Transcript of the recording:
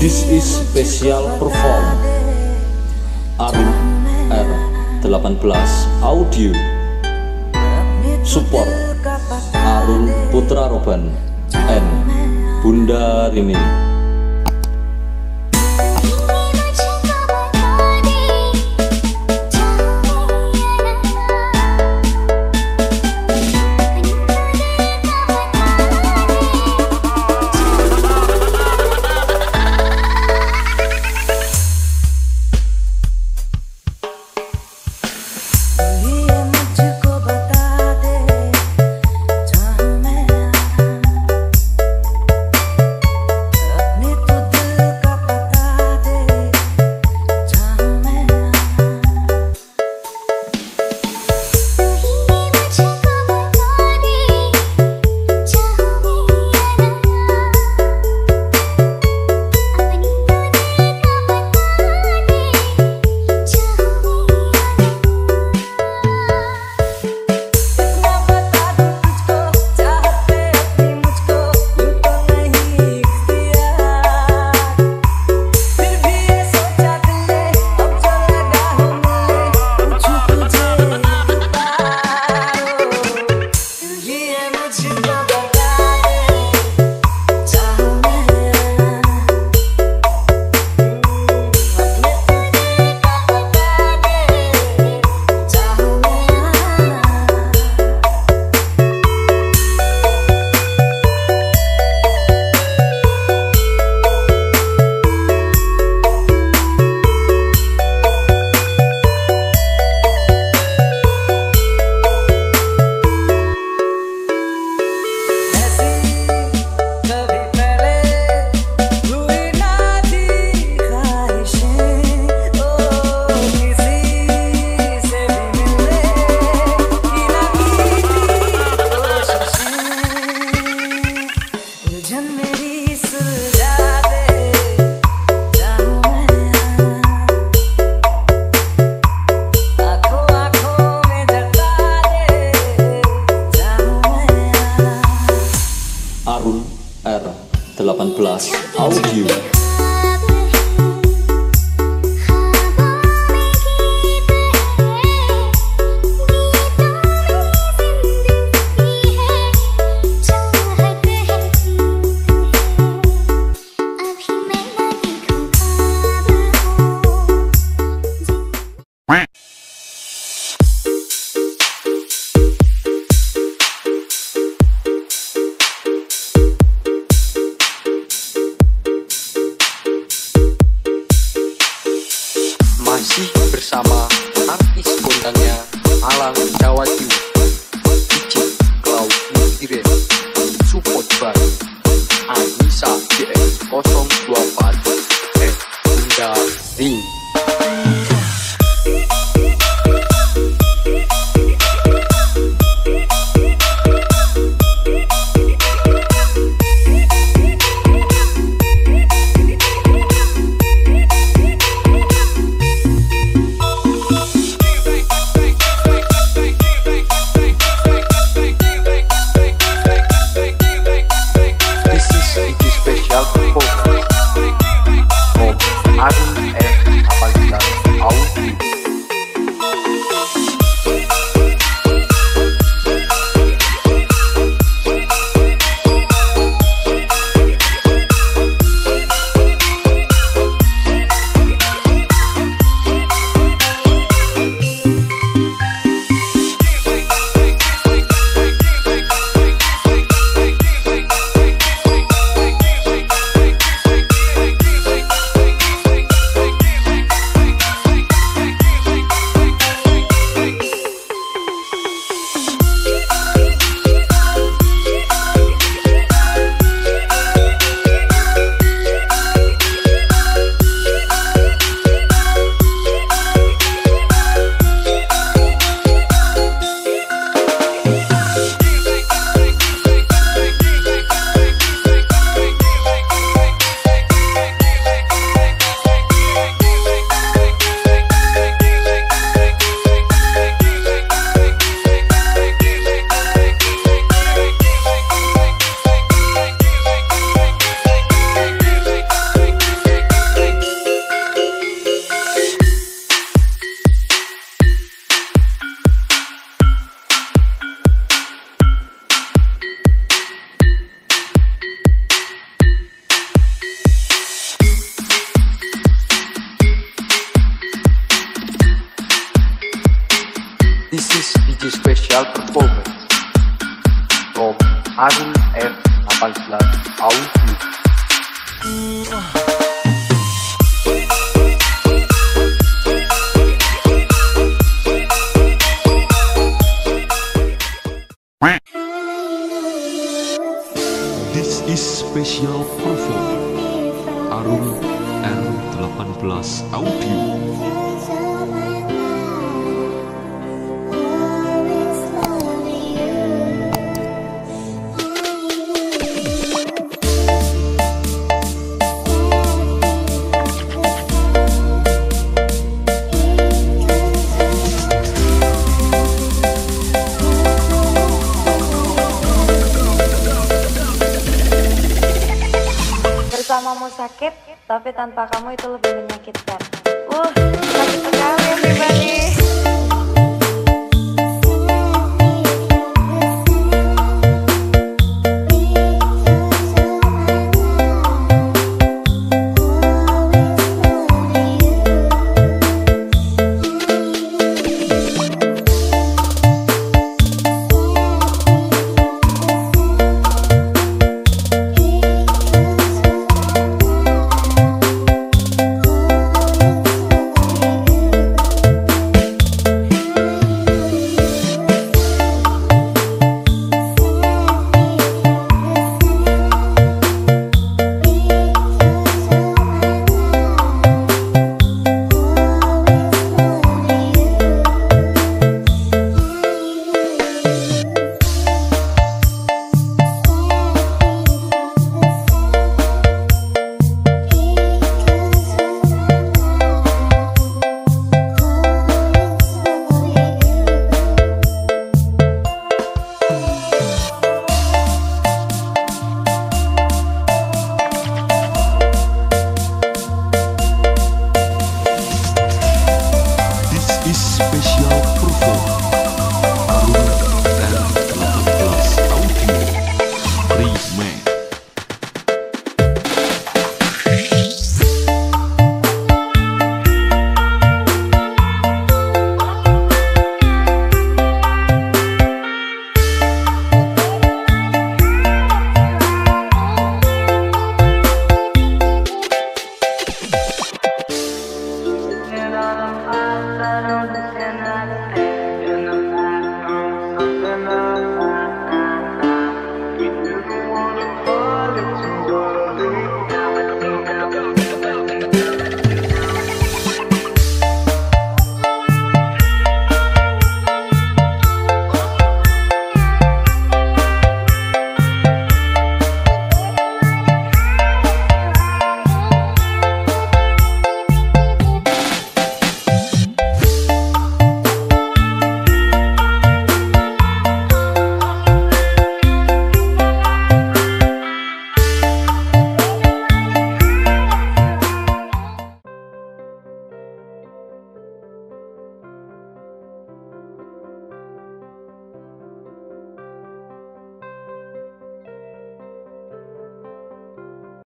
This is special perform Arul R18 Audio support Arul Putra Roban and Bunda Rini. Arul R18 Audio. Masih bersama artis kondangnya Alang Jawaju, DJ Cloud Musiren, support by Anissa GX024 dan Bunda Rini. Arul R18. this special performance from Arul R18 Audio. This is special performance Arul R18 Audio. Kamu sakit, tapi tanpa kamu itu lebih menyakitkan. Sakit sekali everybody. I don't know.